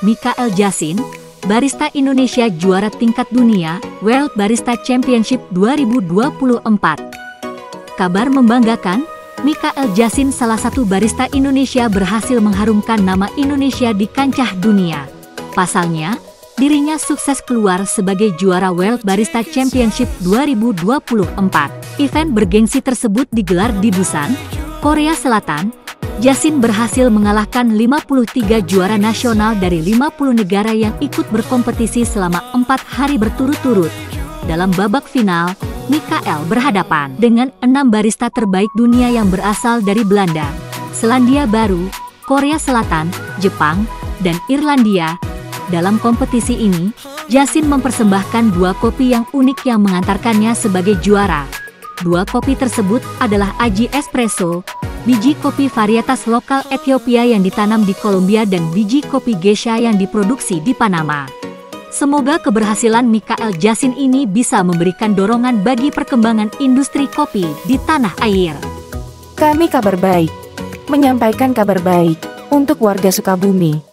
Mikael Jasin, barista Indonesia juara tingkat dunia World Barista Championship 2024. Kabar membanggakan, Mikael Jasin salah satu barista Indonesia berhasil mengharumkan nama Indonesia di kancah dunia. Pasalnya, dirinya sukses keluar sebagai juara World Barista Championship 2024. Event bergengsi tersebut digelar di Busan, Korea Selatan. Jasin berhasil mengalahkan 53 juara nasional dari 50 negara yang ikut berkompetisi selama 4 hari berturut-turut. Dalam babak final, Mikael berhadapan dengan 6 barista terbaik dunia yang berasal dari Belanda, Selandia Baru, Korea Selatan, Jepang, dan Irlandia. Dalam kompetisi ini, Jasin mempersembahkan 2 kopi yang unik yang mengantarkannya sebagai juara. 2 kopi tersebut adalah Aji Espresso, biji kopi varietas lokal Ethiopia yang ditanam di Kolombia, dan biji kopi Gesha yang diproduksi di Panama. Semoga keberhasilan Mikael Jasin ini bisa memberikan dorongan bagi perkembangan industri kopi di tanah air. Kami Kabar Baik menyampaikan kabar baik untuk warga Sukabumi.